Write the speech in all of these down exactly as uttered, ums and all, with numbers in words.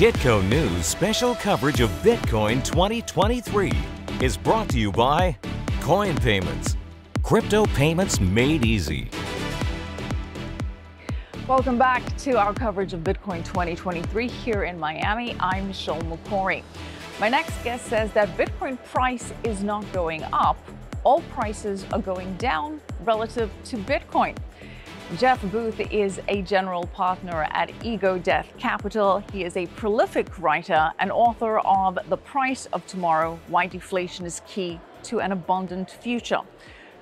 Kitco News special coverage of Bitcoin twenty twenty-three is brought to you by Coin Payments, crypto payments made easy. Welcome back to our coverage of Bitcoin twenty twenty-three here in Miami. I'm Michelle Makori. My next guest says that Bitcoin price is not going up. All prices are going down relative to Bitcoin. Jeff Booth is a general partner at Ego Death Capital. He is a prolific writer and author of The Price of Tomorrow: Why Deflation is Key to an Abundant Future.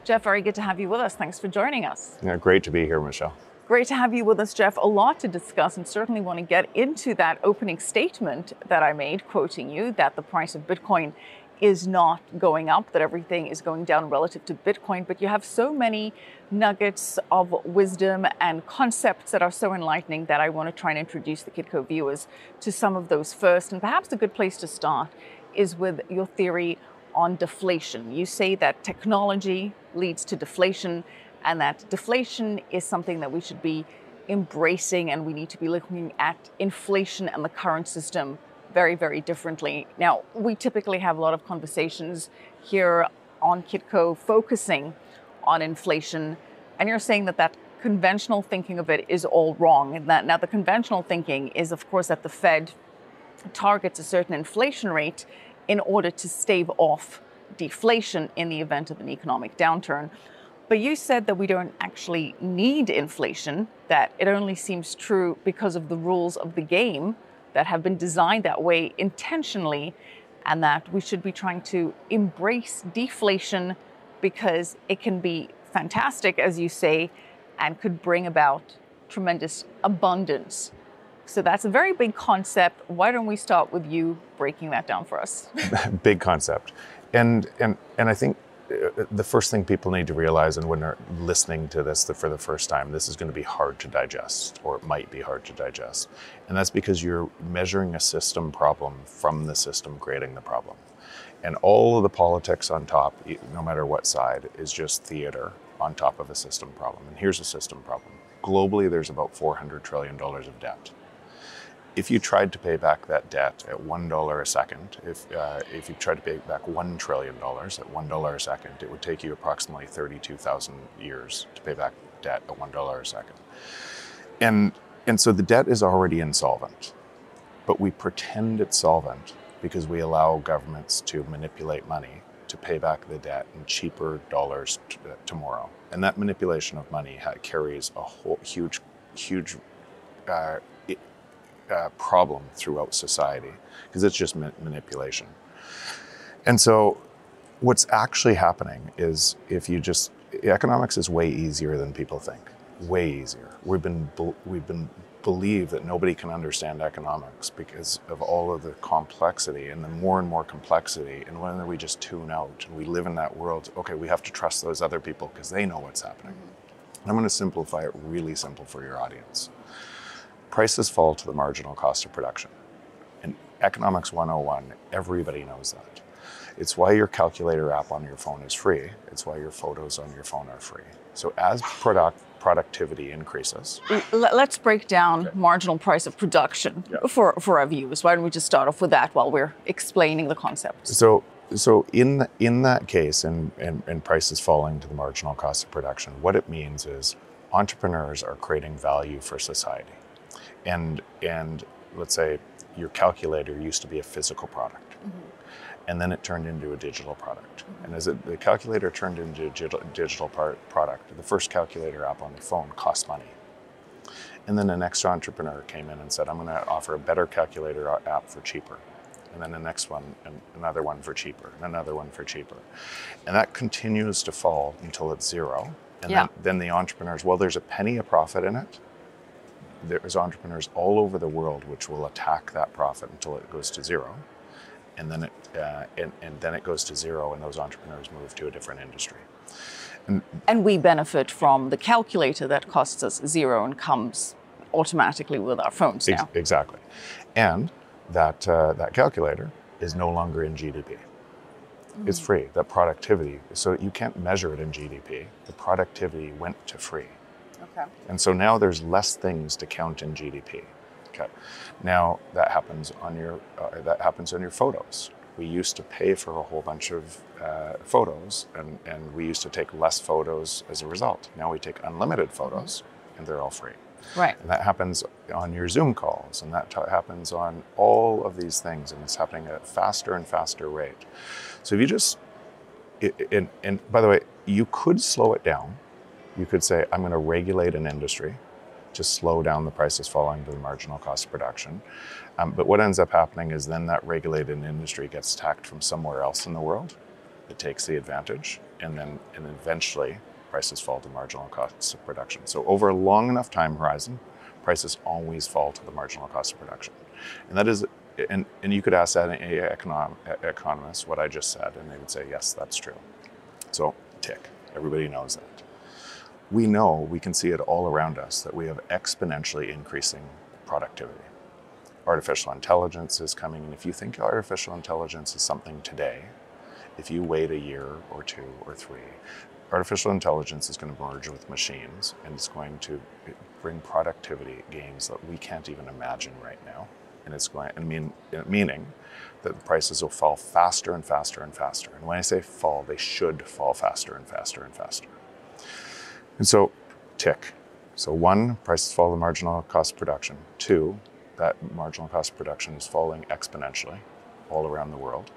Jeff, very good to have you with us. Thanks for joining us. Yeah, great to be here, Michelle. Great to have you with us, Jeff. A lot to discuss, and certainly want to get into that opening statement that I made, quoting you, that the price of Bitcoin is not going up, that everything is going down relative to Bitcoin. But you have so many nuggets of wisdom and concepts that are so enlightening that I want to try and introduce the Kitco viewers to some of those first. And perhaps a good place to start is with your theory on deflation. You say that technology leads to deflation, and that deflation is something that we should be embracing, and we need to be looking at inflation and the current system very, very differently. Now, we typically have a lot of conversations here on Kitco focusing on inflation, and you're saying that that conventional thinking of it is all wrong. And that now the conventional thinking is, of course, that the Fed targets a certain inflation rate in order to stave off deflation in the event of an economic downturn. But you said that we don't actually need inflation, that it only seems true because of the rules of the game that have been designed that way intentionally, and that we should be trying to embrace deflation because it can be fantastic, as you say, and could bring about tremendous abundance. So that's a very big concept. Why don't we start with you breaking that down for us? Big concept. And, and, and I think the first thing people need to realize, and when they're listening to this for the first time, this is going to be hard to digest, or it might be hard to digest. And that's because you're measuring a system problem from the system creating the problem. And all of the politics on top, no matter what side, is just theater on top of a system problem. And here's a system problem. Globally, there's about four hundred trillion dollars of debt. If you tried to pay back that debt at one dollar a second, if, uh, if you tried to pay back one trillion dollars at one dollar a second, it would take you approximately thirty-two thousand years to pay back debt at one dollar a second. And, and so the debt is already insolvent, but we pretend it's solvent because we allow governments to manipulate money to pay back the debt in cheaper dollars t tomorrow. And that manipulation of money carries a whole huge, huge, uh, Uh, problem throughout society, because it's just ma manipulation. And so what's actually happening is, if you just, economics is way easier than people think, way easier. We've been, we've been believe that nobody can understand economics because of all of the complexity, and the more and more complexity, and whether we just tune out and we live in that world, okay, we have to trust those other people because they know what's happening. And I'm going to simplify it really simple for your audience. Prices fall to the marginal cost of production. In Economics one oh one, everybody knows that. It's why your calculator app on your phone is free. It's why your photos on your phone are free. So as product productivity increases. Let's break down okay. marginal price of production yep. for, for our viewers. Why don't we just start off with that while we're explaining the concept? So, so in, the, in that case, and in, in, in prices falling to the marginal cost of production, what it means is entrepreneurs are creating value for society. And, and let's say your calculator used to be a physical product, mm-hmm. and then it turned into a digital product. Mm-hmm. And as it, the calculator turned into a digital, digital part, product, the first calculator app on the phone cost money. And then the next entrepreneur came in and said, I'm going to offer a better calculator app for cheaper. And then the next one, and another one for cheaper, and another one for cheaper. And that continues to fall until it's zero. And yeah. then, then the entrepreneurs, well, there's a penny of profit in it. There's entrepreneurs all over the world which will attack that profit until it goes to zero, and then it uh, and, and then it goes to zero, and those entrepreneurs move to a different industry. And, and we benefit from the calculator that costs us zero and comes automatically with our phones now. Ex exactly, and that uh, that calculator is no longer in G D P. Mm. It's free. That productivity. So you can't measure it in G D P. The productivity went to free. Okay. And so now there's less things to count in G D P. market. Now that happens on your uh, that happens on your photos. We used to pay for a whole bunch of uh, photos, and and we used to take less photos as a result. Now we take unlimited photos, and they're all free. Right. And that happens on your Zoom calls, and that happens on all of these things, and it's happening at a faster and faster rate. So if you just, it, and, and by the way, you could slow it down. You could say, I'm going to regulate an industry to slow down the prices falling to the marginal cost of production. Um, but what ends up happening is then that regulated industry gets tacked from somewhere else in the world that takes the advantage, and then and eventually prices fall to marginal costs of production. So over a long enough time horizon, prices always fall to the marginal cost of production. And that is, and, and you could ask that an econom, economist what I just said, and they would say, yes, that's true. So tick, everybody knows that. We know, we can see it all around us, that we have exponentially increasing productivity. Artificial intelligence is coming, and if you think artificial intelligence is something today, if you wait a year or two or three, artificial intelligence is going to merge with machines, and it's going to bring productivity gains that we can't even imagine right now. And it's going, I mean, meaning that the prices will fall faster and faster and faster. And when I say fall, they should fall faster and faster and faster. And so, tick. So one, prices fall to marginal cost of production. Two, that marginal cost of production is falling exponentially all around the world.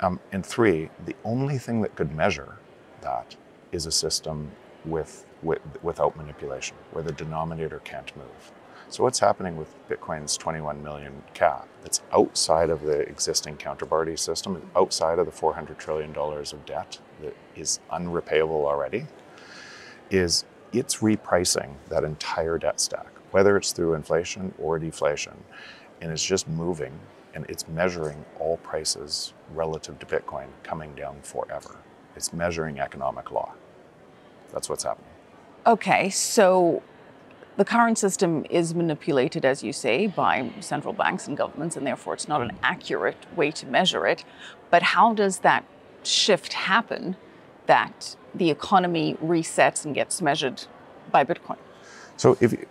Um, and three, the only thing that could measure that is a system with, with without manipulation, where the denominator can't move. So what's happening with Bitcoin's twenty-one million cap that's outside of the existing counterparty system, outside of the four hundred trillion dollars of debt that is unrepayable already, is it's repricing that entire debt stack, whether it's through inflation or deflation, and it's just moving, and it's measuring all prices relative to Bitcoin coming down forever. It's measuring economic law. That's what's happening. Okay, so the current system is manipulated, as you say, by central banks and governments, and therefore it's not an accurate way to measure it. But how does that shift happen, that the economy resets and gets measured by Bitcoin? So if you,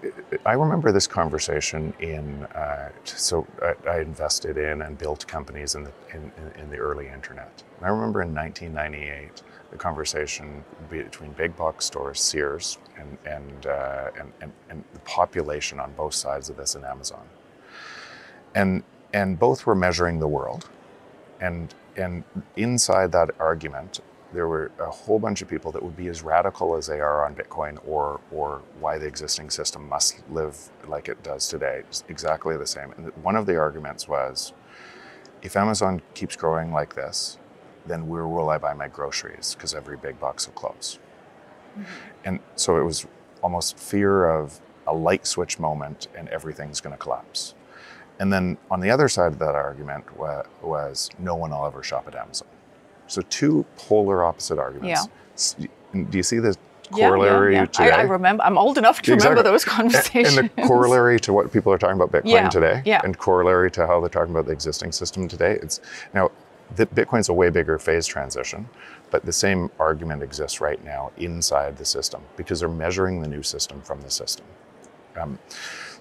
I remember this conversation in, uh, so I, I invested in and built companies in the, in, in, in the early internet. And I remember in nineteen ninety-eight, the conversation between big box stores, Sears, and, and, uh, and, and, and the population on both sides of this and Amazon. And, and both were measuring the world. And, and inside that argument, there were a whole bunch of people that would be as radical as they are on Bitcoin or or why the existing system must live like it does today, exactly the same. And one of the arguments was, if Amazon keeps growing like this, then where will I buy my groceries? Because every big box will close. Mm-hmm. And so it was almost fear of a light switch moment and everything's going to collapse. And then on the other side of that argument wa was no one will ever shop at Amazon. So two polar opposite arguments. Yeah. Do you see the corollary yeah, yeah, yeah. today? I, I remember, I'm old enough to exactly. remember those conversations. And, and the corollary to what people are talking about Bitcoin yeah, today, yeah. and corollary to how they're talking about the existing system today. It's now, the, Bitcoin's a way bigger phase transition, but the same argument exists right now inside the system because they're measuring the new system from the system. Um,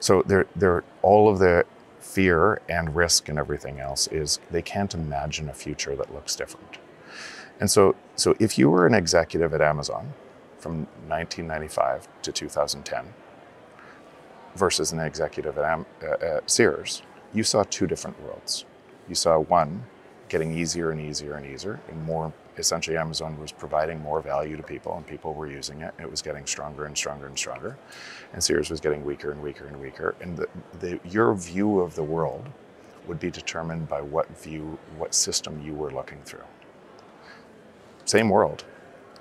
so they're, they're, all of the fear and risk and everything else is they can't imagine a future that looks different. And so, so if you were an executive at Amazon from nineteen ninety-five to two thousand ten versus an executive at, Am uh, at Sears, you saw two different worlds. You saw one getting easier and easier and easier, and more essentially Amazon was providing more value to people and people were using it. It was getting stronger and stronger and stronger. And Sears was getting weaker and weaker and weaker. And the, the, your view of the world would be determined by what view, what system you were looking through. Same world.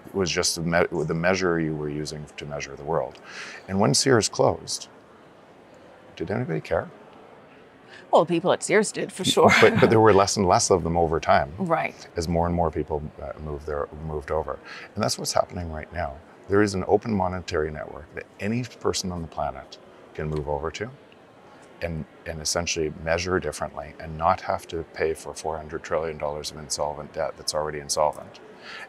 It was just the, me the measure you were using to measure the world. And when Sears closed, did anybody care? Well, the people at Sears did, for sure. but, but there were less and less of them over time. Right. As more and more people uh, moved, their, moved over. And that's what's happening right now. There is an open monetary network that any person on the planet can move over to and, and essentially measure differently and not have to pay for four hundred trillion dollars of insolvent debt that's already insolvent,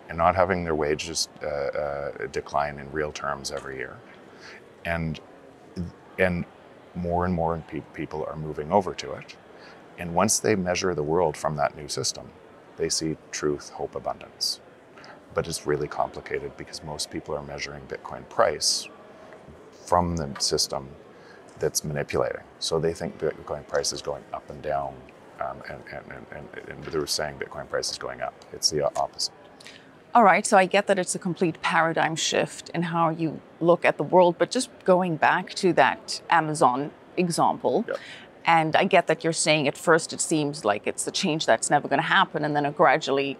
and not having their wages uh, uh, decline in real terms every year. And, and more and more pe people are moving over to it. And once they measure the world from that new system, they see truth, hope, abundance. But it's really complicated because most people are measuring Bitcoin price from the system that's manipulating. So they think Bitcoin price is going up and down, um, and, and, and, and they're saying Bitcoin price is going up. It's the opposite. All right, so I get that it's a complete paradigm shift in how you look at the world, but just going back to that Amazon example, yep. And I get that you're saying at first it seems like it's a change that's never going to happen, and then it gradually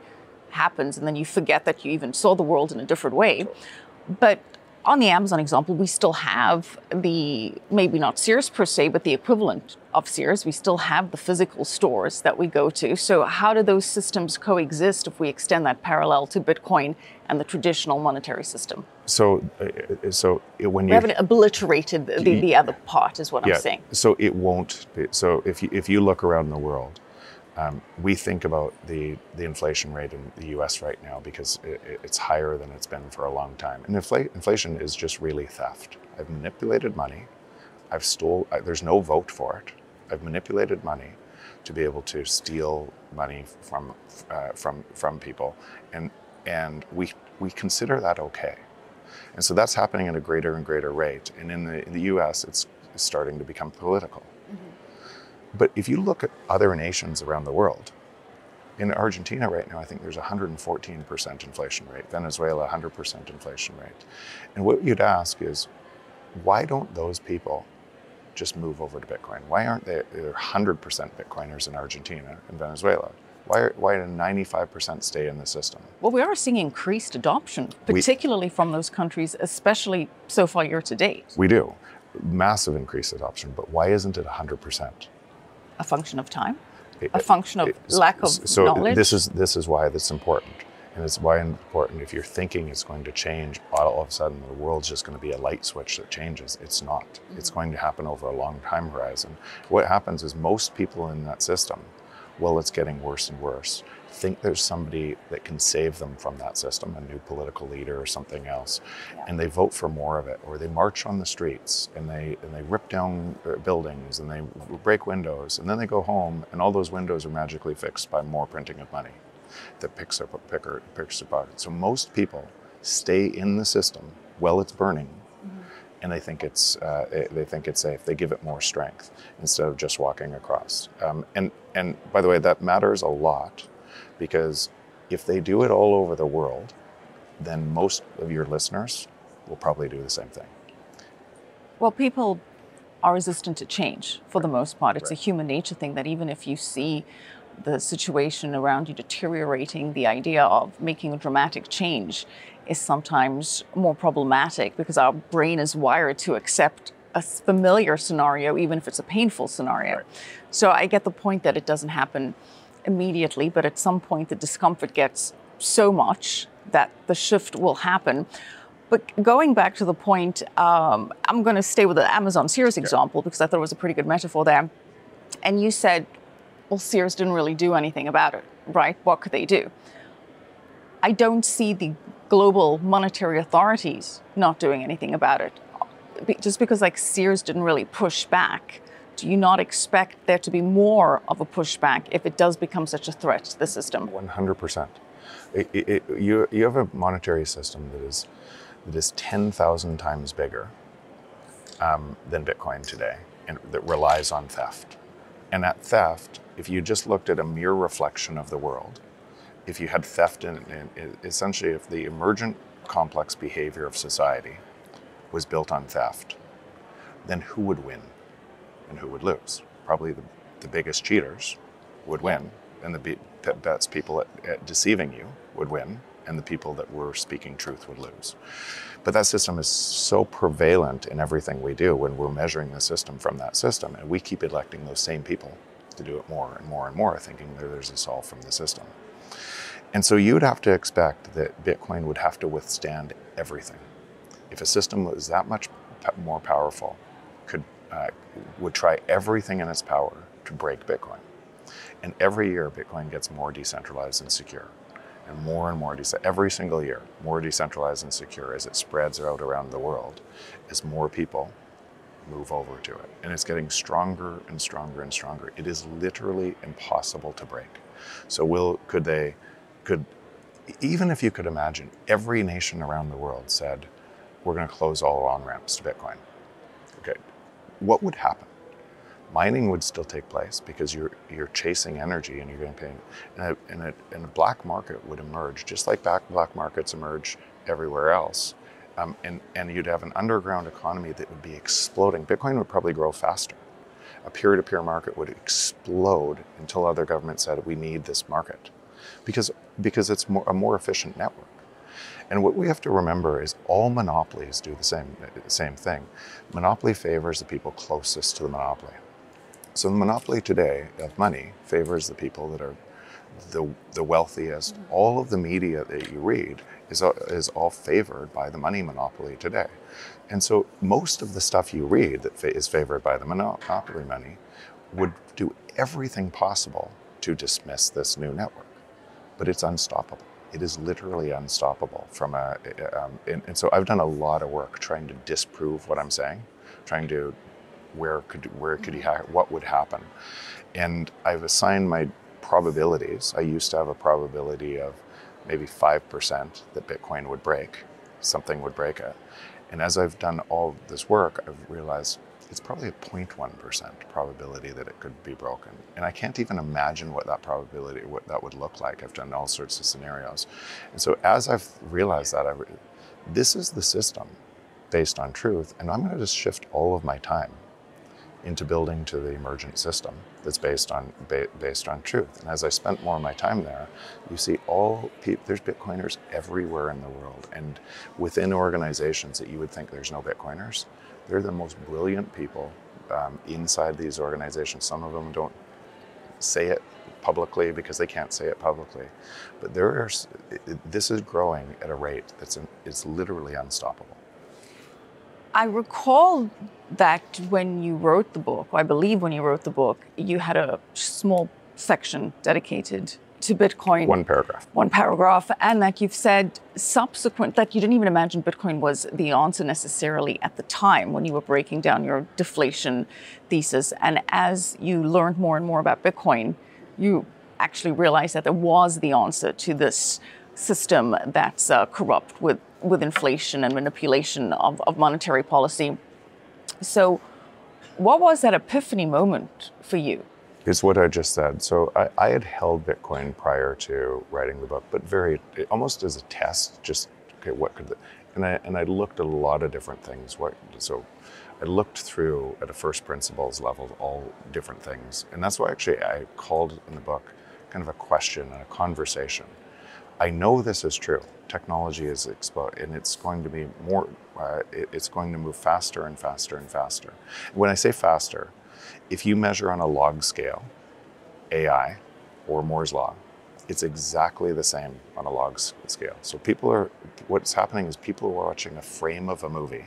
happens, and then you forget that you even saw the world in a different way. Sure. But on the Amazon example, we still have the, maybe not Sears per se, but the equivalent of Sears. We still have the physical stores that we go to. So how do those systems coexist if we extend that parallel to Bitcoin and the traditional monetary system? So, uh, so when you... We haven't obliterated the, the, the other part is what yeah, I'm saying. So it won't be, so if you, if you look around the world, um, we think about the, the inflation rate in the U S right now because it, it's higher than it's been for a long time. And infl inflation is just really theft. I've manipulated money. I've stole, I, there's no vote for it. I've manipulated money to be able to steal money from, uh, from, from people. And, and we, we consider that okay. And so that's happening at a greater and greater rate. And in the, in the U S, it's starting to become political. But if you look at other nations around the world, in Argentina right now, I think there's one hundred fourteen percent inflation rate, Venezuela, one hundred percent inflation rate. And what you'd ask is, why don't those people just move over to Bitcoin? Why aren't they one hundred percent Bitcoiners in Argentina and Venezuela? Why, are, why do ninety-five percent stay in the system? Well, we are seeing increased adoption, particularly we, from those countries, especially so far year to date. We do. Massive increased adoption, but why isn't it one hundred percent? A function of time, a function of lack of so knowledge. So this is, this is why that's important. And it's why it's important if you're thinking it's going to change, all of a sudden the world's just going to be a light switch that changes. It's not. Mm-hmm. It's going to happen over a long time horizon. What happens is most people in that system, well, it's getting worse and worse, think there's somebody that can save them from that system, a new political leader or something else, yeah. And they vote for more of it, or they march on the streets and they and they rip down buildings and they break windows, and then they go home and all those windows are magically fixed by more printing of money that picks up a picker, picks up pocket. So most people stay in the system while it's burning, mm-hmm. And they think it's uh, they think it's safe. They give it more strength instead of just walking across. Um, and and by the way, that matters a lot. Because if they do it all over the world, then most of your listeners will probably do the same thing. Well, people are resistant to change for the most part. It's right. A human nature thing that even if you see the situation around you deteriorating, the idea of making a dramatic change is sometimes more problematic because our brain is wired to accept a familiar scenario, even if it's a painful scenario. Right. So I get the point that it doesn't happen immediately, but at some point the discomfort gets so much that the shift will happen. But going back to the point, um, I'm going to stay with the Amazon Sears example, because I thought it was a pretty good metaphor there. And you said, well, Sears didn't really do anything about it, right? What could they do? I don't see the global monetary authorities not doing anything about it. Just because like Sears didn't really push back, do you not expect there to be more of a pushback if it does become such a threat to the system? one hundred percent. It, it, it, you, you have a monetary system that is, that is ten thousand times bigger um, than Bitcoin today, and that relies on theft. And that theft, if you just looked at a mere reflection of the world, if you had theft in, in, in essentially if the emergent complex behavior of society was built on theft, then who would win? And who would lose? Probably the, the biggest cheaters would win, and the best people at, at deceiving you would win, and the people that were speaking truth would lose. But that system is so prevalent in everything we do when we're measuring the system from that system, and we keep electing those same people to do it more and more and more, thinking there's a solve from the system. And so you would have to expect that Bitcoin would have to withstand everything. If a system was that much more powerful, could Uh, would try everything in its power to break Bitcoin. And every year, Bitcoin gets more decentralized and secure, and more and more, every single year, more decentralized and secure as it spreads out around the world, as more people move over to it. And it's getting stronger and stronger and stronger. It is literally impossible to break. So will, could they, could, even if you could imagine every nation around the world said, we're gonna close all on-ramps to Bitcoin. Okay, what would happen? Mining would still take place because you're, you're chasing energy and you're gonna pay, and a, and, a, and a black market would emerge, just like back black markets emerge everywhere else. Um, and, and you'd have an underground economy that would be exploding. Bitcoin would probably grow faster. A peer-to-peer market would explode until other governments said, we need this market. Because, because it's more, a more efficient network. And what we have to remember is all monopolies do the same, same thing. Monopoly favors the people closest to the monopoly. So the monopoly today of money favors the people that are the, the wealthiest. All of the media that you read is, is all favored by the money monopoly today. And so most of the stuff you read that fa is favored by the monopoly money would do everything possible to dismiss this new network. But it's unstoppable. It is literally unstoppable from a, um, and, and so I've done a lot of work trying to disprove what I'm saying, trying to, where could, where could you, ha what would happen? And I've assigned my probabilities. I used to have a probability of maybe five percent that Bitcoin would break, something would break it. And as I've done all this work, I've realized it's probably a zero point one percent probability that it could be broken. And I can't even imagine what that probability, what that would look like. I've done all sorts of scenarios. And so as I've realized that, I've, this is the system based on truth, and I'm gonna just shift all of my time into building to the emergent system that's based on, ba based on truth. And as I spent more of my time there, you see all people, there's Bitcoiners everywhere in the world. And within organizations that you would think there's no Bitcoiners, they're the most brilliant people um, inside these organizations. Some of them don't say it publicly because they can't say it publicly. But there are, this is growing at a rate that's an, it's literally unstoppable. I recall that when you wrote the book, or I believe when you wrote the book, you had a small section dedicated to Bitcoin. One paragraph. One paragraph, and that you've said subsequent, that you didn't even imagine Bitcoin was the answer necessarily at the time when you were breaking down your deflation thesis. And as you learned more and more about Bitcoin, you actually realized that there was the answer to this system that's uh, corrupt with with inflation and manipulation of, of monetary policy. So what was that epiphany moment for you? It's what I just said. So I, I had held Bitcoin prior to writing the book, but very, almost as a test, just, okay, what could the, and I, and I looked at a lot of different things. What, so I looked through at a first principles level, all different things. And that's why actually I called in the book kind of a question and a conversation. I know this is true. Technology is exploding, and it's going to be more, uh, it, it's going to move faster and faster and faster. When I say faster, if you measure on a log scale, A I or Moore's Law, it's exactly the same on a log scale. So people are, what's happening is people are watching a frame of a movie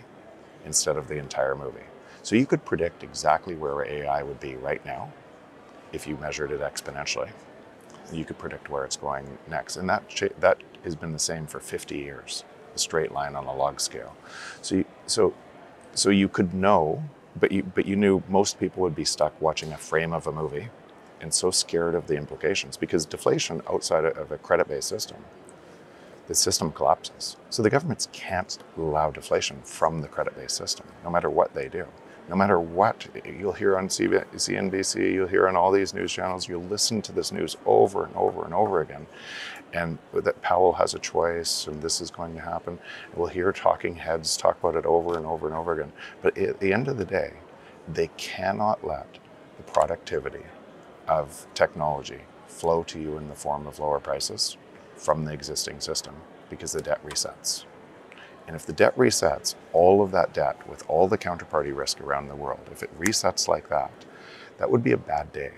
instead of the entire movie. So you could predict exactly where A I would be right now if you measured it exponentially. You could predict where it's going next. And that that has been the same for fifty years, a straight line on a log scale. So you, so, so you could know, but you, but you knew most people would be stuck watching a frame of a movie and so scared of the implications, because deflation outside of a credit-based system, the system collapses. So the governments can't allow deflation from the credit-based system, no matter what they do. No matter what, you'll hear on C N B C, you'll hear on all these news channels, you'll listen to this news over and over and over again, and that Powell has a choice and this is going to happen. And we'll hear talking heads talk about it over and over and over again. But at the end of the day, they cannot let the productivity of technology flow to you in the form of lower prices from the existing system, because the debt resets. And if the debt resets, all of that debt with all the counterparty risk around the world, if it resets like that, that would be a bad day.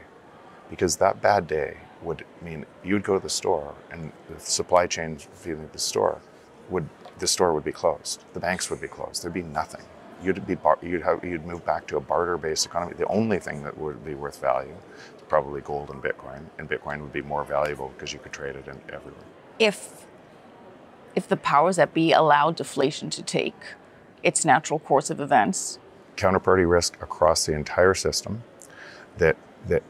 Because that bad day would mean you'd go to the store and the supply chain feeding the store would, the store would be closed. The banks would be closed. There'd be nothing. You'd be, you'd have, you'd move back to a barter-based economy. The only thing that would be worth value is probably gold and Bitcoin. And Bitcoin would be more valuable because you could trade it in everywhere. If If the powers that be allow deflation to take its natural course of events, counterparty risk across the entire system, that that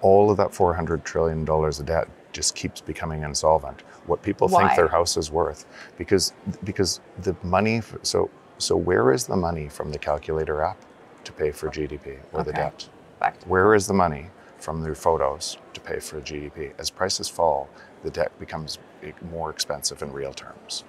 all of that four hundred trillion dollars of debt just keeps becoming insolvent. What people Why? think their house is worth, because because the money. So so where is the money from the calculator app to pay for G D P or okay. the debt? Back to where is the money from their photos to pay for G D P? As prices fall, the debt becomes more expensive in real terms,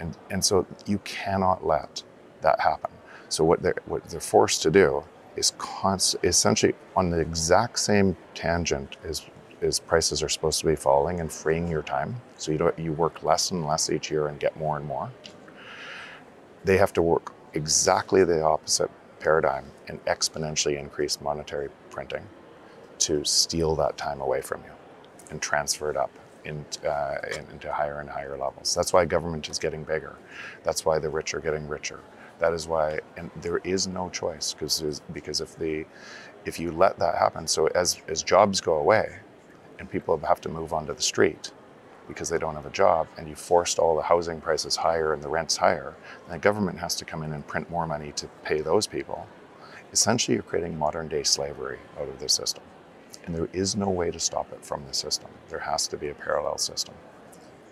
and and so you cannot let that happen. So what they're what they're forced to do is const, essentially on the exact same tangent as is prices are supposed to be falling and freeing your time, so you don't you work less and less each year and get more and more. They have to work exactly the opposite paradigm and exponentially increase monetary printing to steal that time away from you and transfer it up into, uh, into higher and higher levels. That's why government is getting bigger. That's why the rich are getting richer. That is why, and there is no choice, because because if the if you let that happen, so as as jobs go away, and people have to move onto the street because they don't have a job, and you forced all the housing prices higher and the rents higher, and the government has to come in and print more money to pay those people. Essentially, you're creating modern day slavery out of the system. And there is no way to stop it from the system. There has to be a parallel system.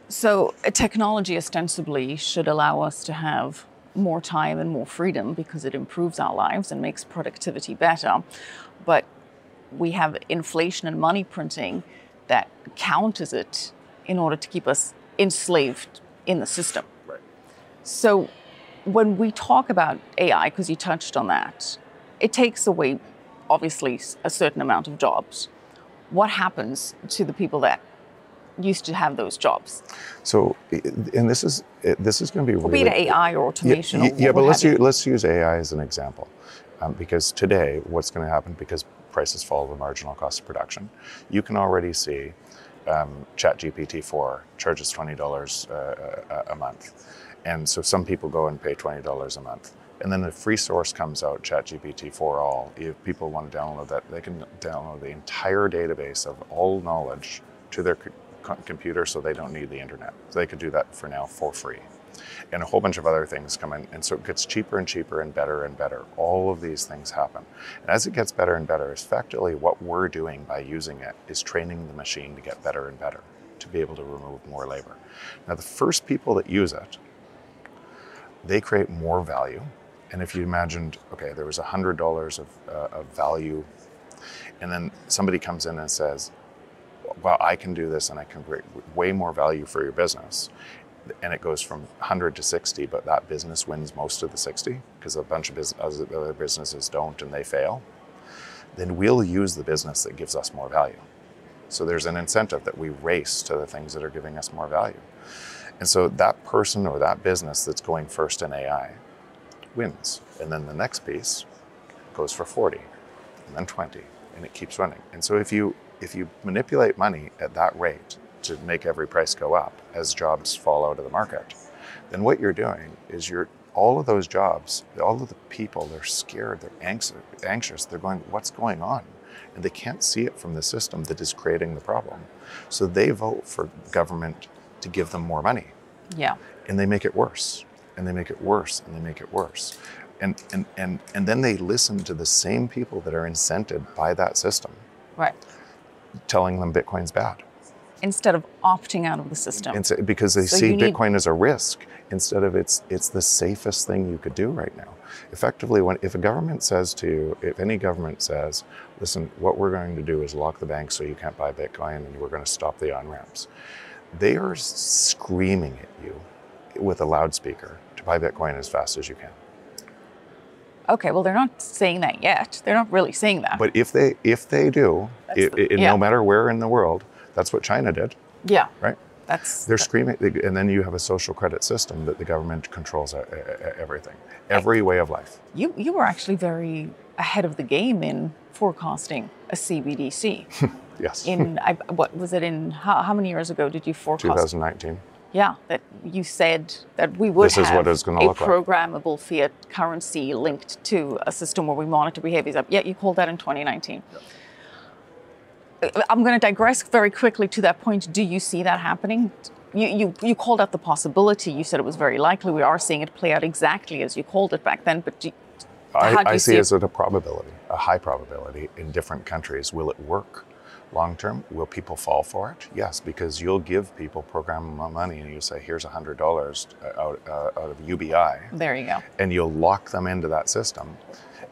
So technology ostensibly should allow us to have more time and more freedom because it improves our lives and makes productivity better. But we have inflation and money printing that counters it in order to keep us enslaved in the system. Right. So when we talk about A I, because you touched on that, it takes away, obviously, a certain amount of jobs. What happens to the people that used to have those jobs? So, and this is this is going to be really... Be it A I or automation. Yeah, or yeah but let's use, let's use A I as an example. Um, because today, what's going to happen, because prices fall, the marginal cost of production, you can already see um, ChatGPT four charges twenty dollars uh, a, a month. And so some people go and pay twenty dollars a month. And then the free source comes out, ChatGPT four all. If people want to download that, they can download the entire database of all knowledge to their co- computer, so they don't need the internet. So they could do that for now for free. And a whole bunch of other things come in, and so it gets cheaper and cheaper and better and better. All of these things happen. And as it gets better and better, effectively what we're doing by using it is training the machine to get better and better, to be able to remove more labor. Now, the first people that use it, they create more value. And if you imagined, okay, there was one hundred dollars of, uh, of value, and then somebody comes in and says, well, I can do this and I can create way more value for your business. And it goes from one hundred to sixty, but that business wins most of the sixty because a bunch of business, other businesses don't and they fail. Then we'll use the business that gives us more value. So there's an incentive that we race to the things that are giving us more value. And so that person or that business that's going first in A I wins. And then the next piece goes for forty and then twenty, and it keeps running. And so if you if you manipulate money at that rate to make every price go up as jobs fall out of the market, then what you're doing is you're, all of those jobs, all of the people, they're scared, they're anxious, they're going, what's going on? And they can't see it from the system that is creating the problem. So they vote for government to give them more money. Yeah. And they make it worse, and they make it worse, and they make it worse. And, and, and, and then they listen to the same people that are incented by that system. Right. Telling them Bitcoin's bad. Instead of opting out of the system. So, because they so see Bitcoin need... as a risk, instead of it's it's the safest thing you could do right now. Effectively, when if a government says to you, if any government says, listen, what we're going to do is lock the banks so you can't buy Bitcoin and we're going to stop the on-ramps, they are screaming at you with a loudspeaker to buy Bitcoin as fast as you can. Okay, well, they're not saying that yet. They're not really saying that. But if they if they do, it, the, it, yeah. no matter where in the world, that's what China did. Yeah. Right? That's, They're that. screaming. And then you have a social credit system that the government controls everything, every way of life. You you were actually very ahead of the game in forecasting a C B D C. Yes. In I, What was it in, how, how many years ago did you forecast? twenty nineteen. Yeah, that you said that we would this have is what it's gonna a look programmable like. Fiat currency linked to a system where we monitor behaviors. Yeah, you called that in twenty nineteen. Yeah. I'm going to digress very quickly to that point. Do you see that happening? You, you you called out the possibility. You said it was very likely. We are seeing it play out exactly as you called it back then. But do, I, I see it as a probability, a high probability in different countries. Will it work long term? Will people fall for it? Yes, because you'll give people program money and you say, here's one hundred dollars out, uh, out of U B I. There you go. And you'll lock them into that system.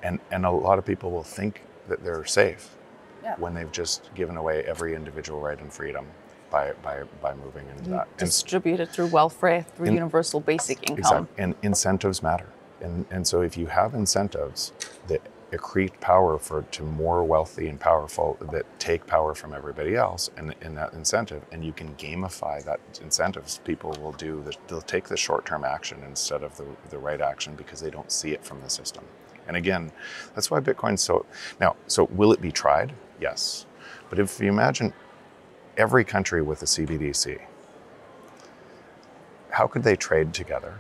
And, and a lot of people will think that they're safe yeah. when they've just given away every individual right and freedom. By, by, by moving into that. And distributed through welfare, through in, universal basic income. Exactly. And incentives matter. And, and so if you have incentives that accrete power for to more wealthy and powerful, that take power from everybody else and in that incentive, and you can gamify that incentives, people will do, the, they'll take the short-term action instead of the, the right action because they don't see it from the system. And again, that's why Bitcoin's so, now, so will it be tried? Yes. But if you imagine, every country with a C B D C, how could they trade together?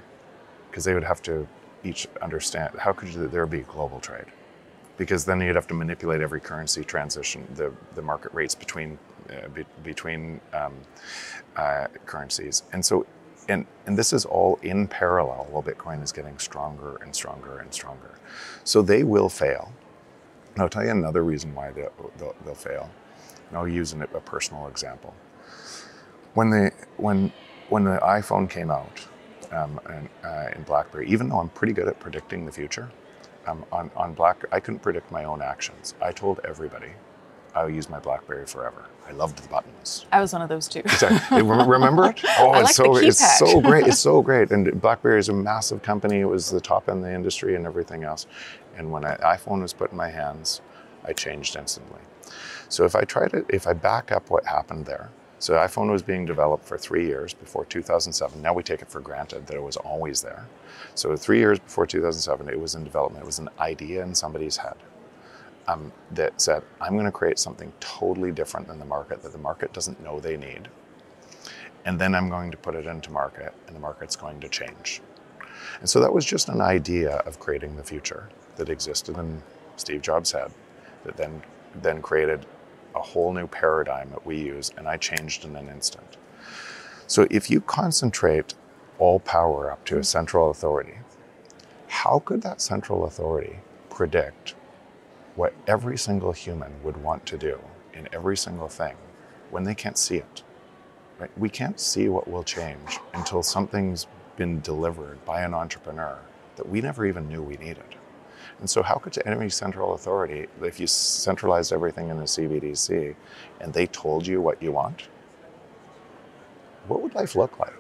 Because they would have to each understand, how could there be global trade? Because then you'd have to manipulate every currency transition, the, the market rates between uh, be, between um, uh, currencies. And so, and, and this is all in parallel while Bitcoin is getting stronger and stronger and stronger. So they will fail. And I'll tell you another reason why they'll, they'll, they'll fail. And I'll use a personal example. When the when when the iPhone came out, um, and, uh, in BlackBerry, even though I'm pretty good at predicting the future, um, on on Black I couldn't predict my own actions. I told everybody, I'll use my BlackBerry forever. I loved the buttons. I was one of those too. Exactly. Remember it? Oh, I it's like so the it's so great. It's so great. And BlackBerry is a massive company. It was the top in the industry and everything else. And when an iPhone was put in my hands, I changed instantly. So if I try to, if I back up what happened there, so the iPhone was being developed for three years before two thousand seven. Now we take it for granted that it was always there. So three years before two thousand seven, it was in development. It was an idea in somebody's head um, that said, I'm going to create something totally different than the market that the market doesn't know they need. And then I'm going to put it into market and the market's going to change. And so that was just an idea of creating the future that existed in Steve Jobs' head that then then created a whole new paradigm that we use, and I changed in an instant. So if you concentrate all power up to a central authority, how could that central authority predict what every single human would want to do in every single thing when they can't see it? Right? We can't see what will change until something's been delivered by an entrepreneur that we never even knew we needed. And so how could any central authority, if you centralized everything in a C B D C and they told you what you want, what would life look like?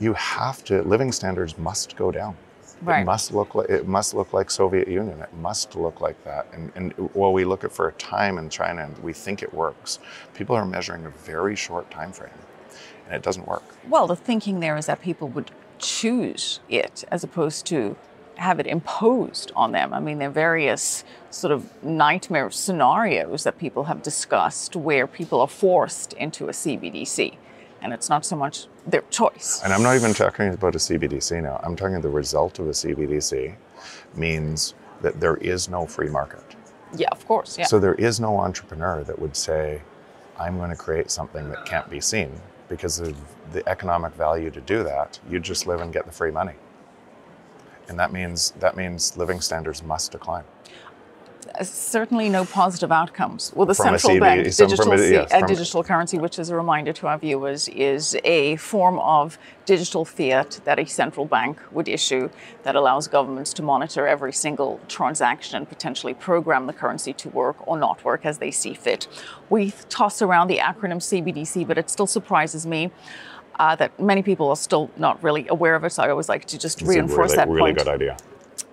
You have to, living standards must go down. Right. It must look like, it must look like Soviet Union. It must look like that. And, and while we look at for a time in China and we think it works, people are measuring a very short time frame and it doesn't work. Well, the thinking there is that people would choose it as opposed to have it imposed on them. I mean, there are various sort of nightmare scenarios that people have discussed where people are forced into a C B D C, and it's not so much their choice. And I'm not even talking about a C B D C now. I'm talking the result of a C B D C means that there is no free market. Yeah, of course, yeah. So there is no entrepreneur that would say, I'm going to create something that can't be seen because of the economic value to do that. You just live and get the free money. And that means that means living standards must decline. Certainly no positive outcomes. Well, the from central bank, digital, a, yes, a digital currency, which is a reminder to our viewers, is a form of digital fiat that a central bank would issue that allows governments to monitor every single transaction and potentially program the currency to work or not work as they see fit. We toss around the acronym C B D C, but it still surprises me. Uh, that many people are still not really aware of it, so I always like to just reinforce that point. It's a really, really good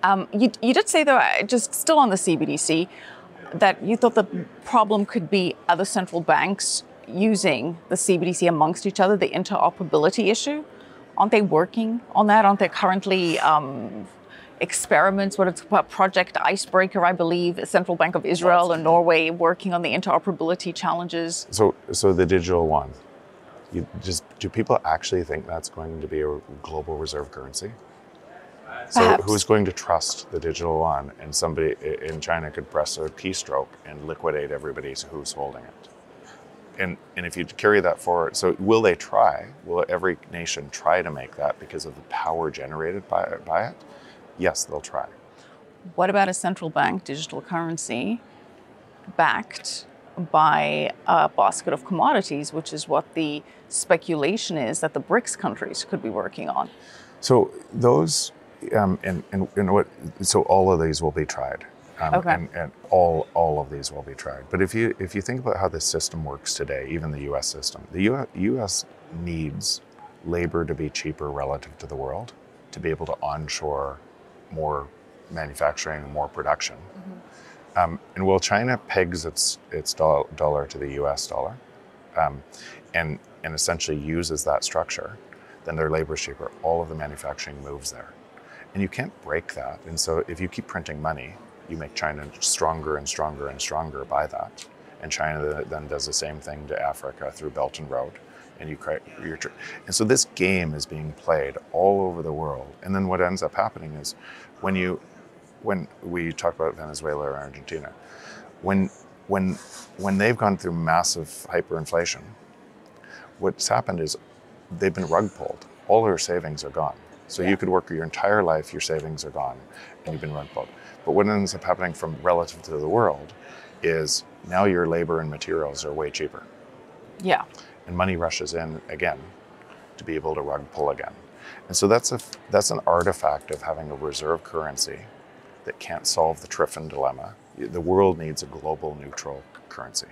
idea. Um, you, you did say, though, just still on the C B D C, that you thought the problem could be other central banks using the C B D C amongst each other, the interoperability issue. Aren't they working on that? Aren't there currently um, experiments, what it's about, Project Icebreaker, I believe, Central Bank of Israel and Norway working on the interoperability challenges? So, so the digital one. You just, do people actually think that's going to be a global reserve currency? Perhaps. So who's going to trust the digital one and somebody in China could press a keystroke and liquidate everybody who's holding it? And, and if you carry that forward, so will they try? Will every nation try to make that because of the power generated by, by it? Yes, they'll try. what about a central bank digital currency backed by a basket of commodities, which is what the speculation is that the BRICS countries could be working on? So those, um, and, and, and what, so all of these will be tried. Um, okay. And, and all all of these will be tried. But if you if you think about how the system works today, even the U S system, the U S needs labor to be cheaper relative to the world to be able to onshore more manufacturing and more production. Mm-hmm. Um, and while China pegs its its do- dollar to the U S dollar, um, and and essentially uses that structure, then their labor is cheaper. All of the manufacturing moves there, and you can't break that. And so if you keep printing money, you make China stronger and stronger and stronger by that. And China then does the same thing to Africa through Belt and Road. And you create your, and so this game is being played all over the world. And then what ends up happening is when you, when we talk about Venezuela or Argentina, when, when, when they've gone through massive hyperinflation, what's happened is they've been rug pulled. All their savings are gone. So yeah. you could work your entire life, your savings are gone, and you've been rug pulled. But what ends up happening from relative to the world is now your labor and materials are way cheaper. Yeah. And money rushes in again to be able to rug pull again. And so that's a that's an artifact of having a reserve currency that can't solve the Triffin dilemma. The world needs a global neutral currency.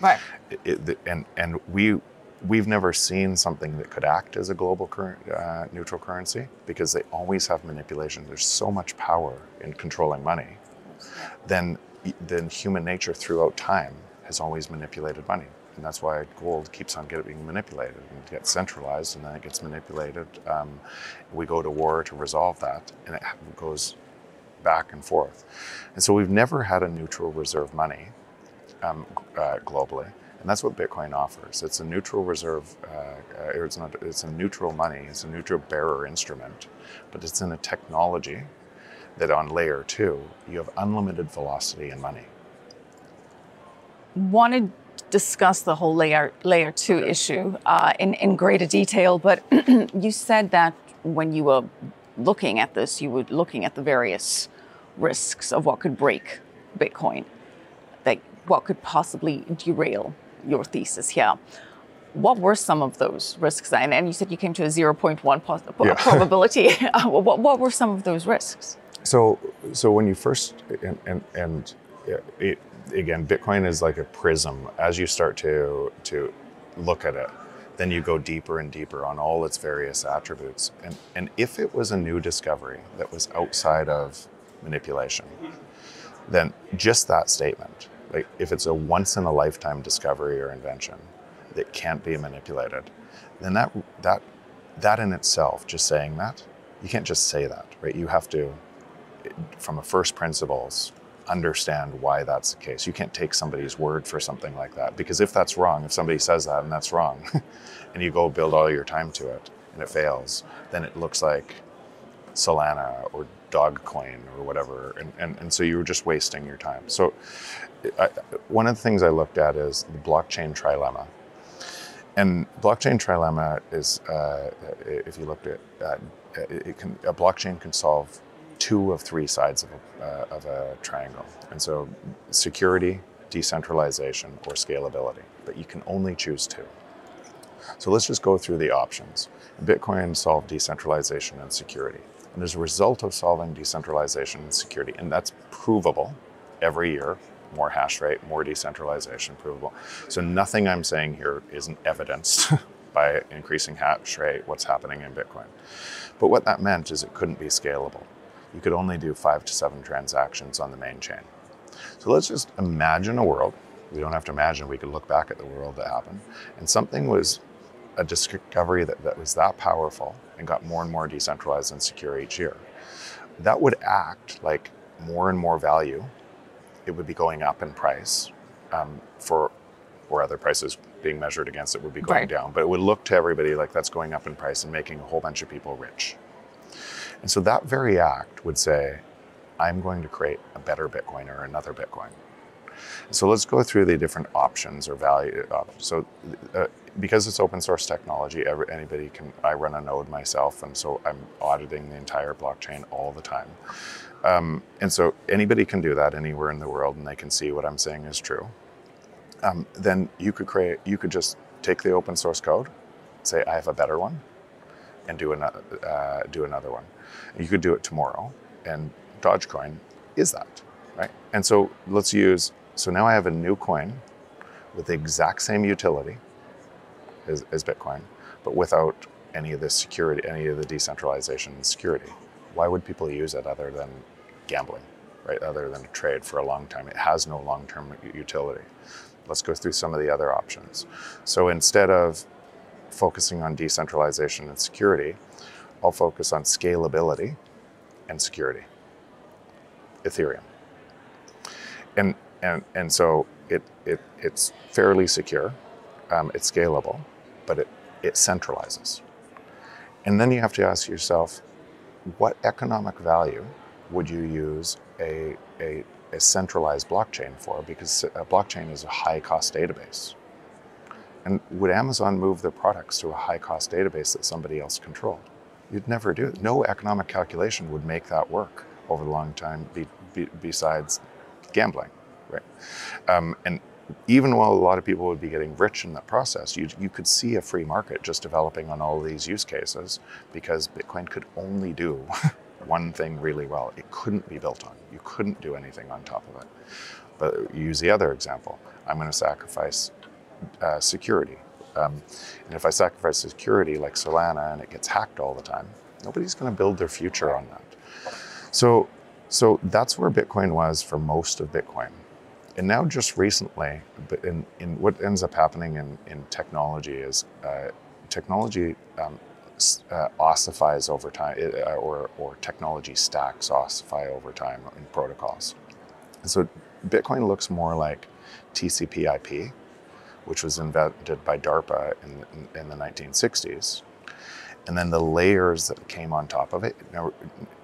Right. It, it, the, and and we we've never seen something that could act as a global cur- uh, neutral currency, because they always have manipulation. There's so much power in controlling money. Then, then human nature throughout time has always manipulated money. And that's why gold keeps on getting being manipulated, and it gets centralized, and then it gets manipulated. Um, we go to war to resolve that, and it goes back and forth. And so we've never had a neutral reserve money um, uh, globally. And that's what Bitcoin offers. It's a neutral reserve, uh, or it's not, it's a neutral money, it's a neutral bearer instrument, but it's in a technology that on layer two, you have unlimited velocity in money. Want to discuss the whole layer layer two okay. issue uh, in, in greater detail, but you said that when you were looking at this, you were looking at the various risks of what could break Bitcoin, like what could possibly derail your thesis here. What were some of those risks? And, and you said you came to a zero point one pos- yeah. probability. what, what were some of those risks? So, so when you first, and, and, and it, again, Bitcoin is like a prism. As you start to, to look at it, then you go deeper and deeper on all its various attributes. And, and if it was a new discovery that was outside of manipulation, then just that statement, like if it's a once in a lifetime discovery or invention that can't be manipulated, then that that that in itself, just saying that, you can't just say that, right? You have to, from a first principles, understand why that's the case. You can't take somebody's word for something like that, because if that's wrong, if somebody says that and that's wrong, and you go build all your time to it and it fails, then it looks like Solana or Dogecoin or whatever, and, and, and so you were just wasting your time. So I, one of the things I looked at is the blockchain trilemma. And blockchain trilemma is, uh, if you looked at, uh, it can, a blockchain can solve two of three sides of a, uh, of a triangle. And so security, decentralization, or scalability, but you can only choose two. So let's just go through the options. Bitcoin solved decentralization and security. And as a result of solving decentralization and security, and that's provable every year, more hash rate, more decentralization, provable. So nothing I'm saying here isn't evidenced by increasing hash rate, what's happening in Bitcoin. But what that meant is it couldn't be scalable. You could only do five to seven transactions on the main chain. So let's just imagine a world. We don't have to imagine, we could look back at the world that happened. And something was a discovery that, that was that powerful and got more and more decentralized and secure each year. That would act like more and more value. It would be going up in price um, for, or other prices being measured against it would be going right. down. But it would look to everybody like that's going up in price and making a whole bunch of people rich. And so that very act would say, I'm going to create a better Bitcoin or another Bitcoin. So let's go through the different options or value. Uh, so uh, because it's open source technology, every, anybody can, I run a node myself, and so I'm auditing the entire blockchain all the time. Um, and so anybody can do that anywhere in the world, and they can see what I'm saying is true. Um, then you could create, you could just take the open source code, say I have a better one, and do another, uh, do another one. You could do it tomorrow, and Dogecoin is that, right? And so let's use, so now I have a new coin with the exact same utility as, as Bitcoin, but without any of the security, any of the decentralization and security. Why would people use it other than gambling, right? Other than trade for a long time. It has no long-term utility. Let's go through some of the other options. So instead of focusing on decentralization and security, I'll focus on scalability and security. Ethereum. And and and so it it it's fairly secure, um, it's scalable, but it it centralizes. And then you have to ask yourself, what economic value would you use a a, a centralized blockchain for? Because a blockchain is a high-cost database. And would Amazon move their products to a high-cost database that somebody else controlled? You'd never do it. No economic calculation would make that work over the long time, be, be, besides gambling, right? Um, and even while a lot of people would be getting rich in that process, you, you could see a free market just developing on all these use cases, because Bitcoin could only do one thing really well. It couldn't be built on. You couldn't do anything on top of it. But use the other example. I'm going to sacrifice uh, security. Um, and if I sacrifice security like Solana and it gets hacked all the time, nobody's going to build their future on that. So, so that's where Bitcoin was for most of Bitcoin. And now just recently, but in, in what ends up happening in, in technology is uh, technology um, uh, ossifies over time, it, uh, or, or technology stacks ossify over time in protocols. And so Bitcoin looks more like T C P I P, which was invented by DARPA in, in, in the nineteen sixties. And then the layers that came on top of it. Now,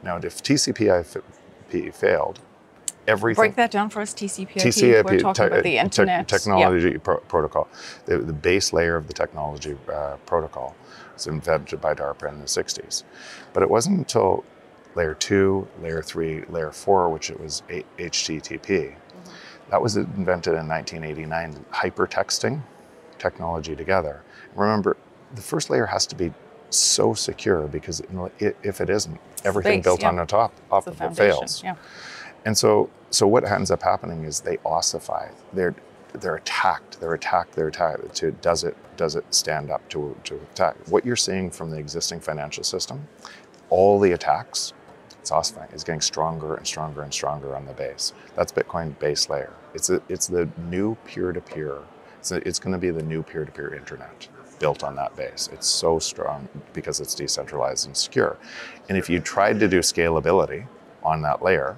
now if T C P I P failed, everything... Break that down for us, T C P I P. We're talking te about the internet. Te technology yeah. pro protocol. The, the base layer of the technology uh, protocol was invented by DARPA in the sixties. But it wasn't until layer two, layer three, layer four, which it was H T T P. Mm-hmm. That was invented in nineteen eighty-nine, hypertexting technology together. Remember, the first layer has to be so secure, because if it isn't, everything Space, built yeah. on the top off of it fails. Yeah. And so, so what ends up happening is they ossify. They're they're attacked. They're attacked. They're attacked. To does it does it stand up to to attack? What you're seeing from the existing financial system, all the attacks, it's ossifying. It's getting stronger and stronger and stronger on the base. That's Bitcoin base layer. It's a, it's the new peer-to-peer. It's a, it's going to be the new peer-to-peer internet, built on that base. It's so strong because it's decentralized and secure. And if you tried to do scalability on that layer,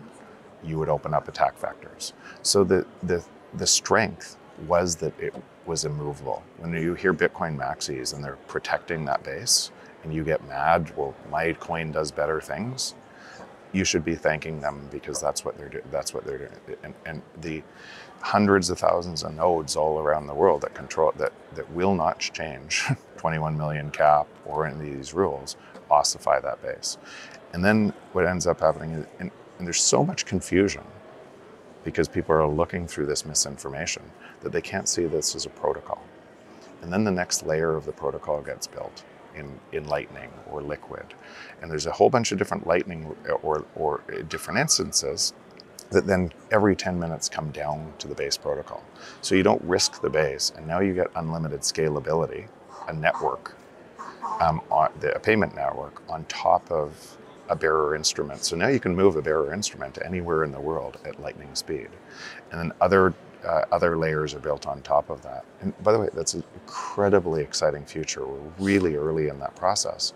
you would open up attack vectors. So the, the, the strength was that it was immovable. When you hear Bitcoin maxis and they're protecting that base and you get mad, well, my coin does better things, you should be thanking them, because that's what they're doing. That's what they're doing. And, and the hundreds of thousands of nodes all around the world that control that that will not change twenty-one million cap or any of these rules ossify that base. And then what ends up happening is, and, and there's so much confusion because people are looking through this misinformation that they can't see this as a protocol. And then the next layer of the protocol gets built in, in Lightning or Liquid. And there's a whole bunch of different Lightning or, or different instances that then every ten minutes come down to the base protocol. So you don't risk the base, and now you get unlimited scalability, a network, um, on the, a payment network on top of a bearer instrument. So now you can move a bearer instrument to anywhere in the world at lightning speed. And then other, uh, other layers are built on top of that. And by the way, that's an incredibly exciting future. We're really early in that process.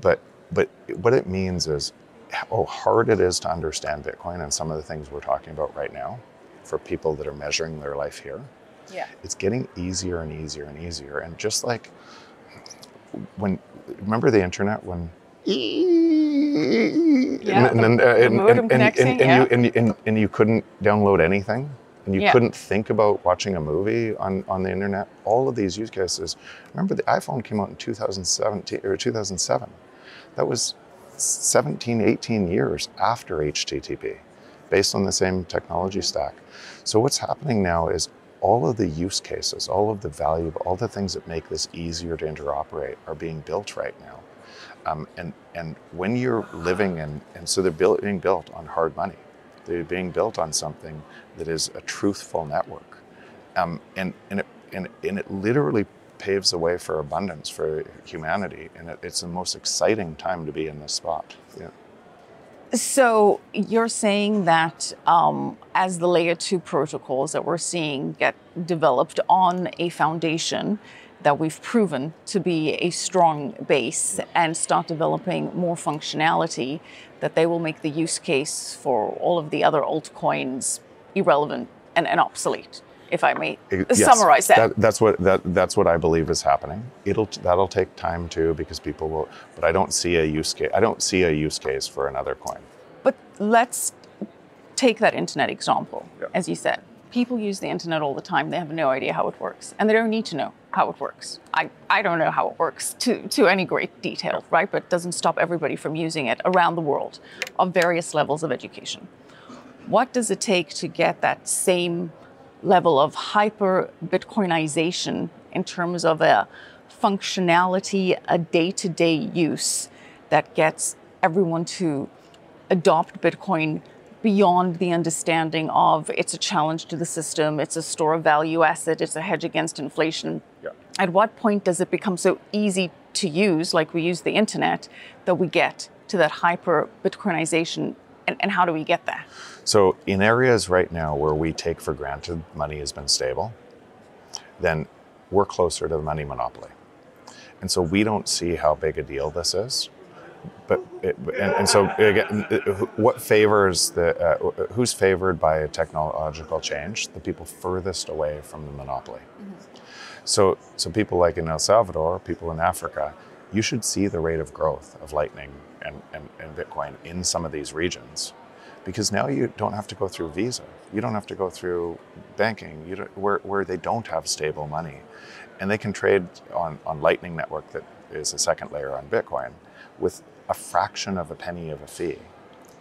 But, but what it means is how hard it is to understand Bitcoin and some of the things we're talking about right now for people that are measuring their life here. Yeah. It's getting easier and easier and easier. And just like when, remember the internet when, and you couldn't download anything? and you yeah. couldn't think about watching a movie on, on the internet. All of these use cases. Remember, the iPhone came out in two thousand seventeen or two thousand seven. That was seventeen, eighteen years after H T T P, based on the same technology stack. So what's happening now is all of the use cases, all of the value, all the things that make this easier to interoperate are being built right now. Um, and, and when you're living in, and so they're built, being built on hard money. They're being built on something that is a truthful network. Um, and, and, it, and, and it literally paves the way for abundance for humanity. And it, it's the most exciting time to be in this spot. Yeah. So you're saying that um, as the layer two protocols that we're seeing get developed on a foundation that we've proven to be a strong base and start developing more functionality, that they will make the use case for all of the other altcoins irrelevant and, and obsolete, if I may yes, summarize that. that. That's what that, that's what I believe is happening. It'll that'll take time too, because people will. But I don't see a use case. I don't see a use case for another coin. But let's take that internet example, yeah. as you said. People use the internet all the time. They have no idea how it works, and they don't need to know how it works. I, I don't know how it works to, to any great detail, right? But it doesn't stop everybody from using it around the world of various levels of education. What does it take to get that same level of hyper Bitcoinization in terms of a functionality, a day-to-day use that gets everyone to adopt Bitcoin beyond the understanding of it's a challenge to the system, it's a store of value asset, it's a hedge against inflation? Yeah. At what point does it become so easy to use, like we use the internet, that we get to that hyper Bitcoinization? And, and how do we get there? So in areas right now where we take for granted money has been stable, then we're closer to the money monopoly. And so we don't see how big a deal this is. But it, and, and so again, what favors the, uh, who's favored by a technological change? The people furthest away from the monopoly. Mm-hmm. So, so people like in El Salvador, people in Africa, you should see the rate of growth of Lightning and, and, and Bitcoin in some of these regions, because now you don't have to go through Visa. You don't have to go through banking, you don't, where, where they don't have stable money. And they can trade on, on Lightning Network, that is a second layer on Bitcoin, with a fraction of a penny of a fee.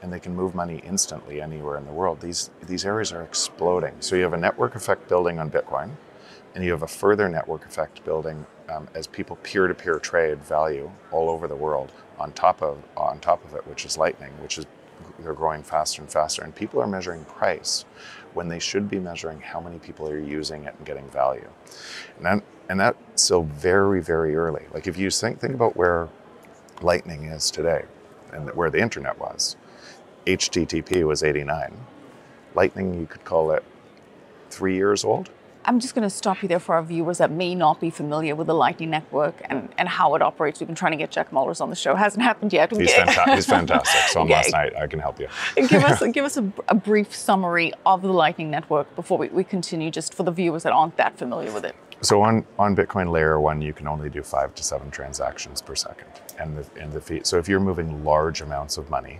And they can move money instantly anywhere in the world. These, these areas are exploding. So you have a network effect building on Bitcoin, and you have a further network effect building um, as people peer-to-peer trade value all over the world on top of on top of it, which is Lightning, which is they're growing faster and faster. And people are measuring price when they should be measuring how many people are using it and getting value. And that, and that's still very, very early. Like if you think, think about where Lightning is today and where the internet was, H T T P was eighty-nine. Lightning, you could call it three years old. I'm just going to stop you there for our viewers that may not be familiar with the Lightning Network and, and how it operates. We've been trying to get Jack Mallers on the show. It hasn't happened yet. He's, fanta he's fantastic. So on okay. last night, I can help you. give us, give us a, a brief summary of the Lightning Network before we, we continue, just for the viewers that aren't that familiar with it. So on, on Bitcoin layer one, you can only do five to seven transactions per second. And the, and the fee, so if you're moving large amounts of money,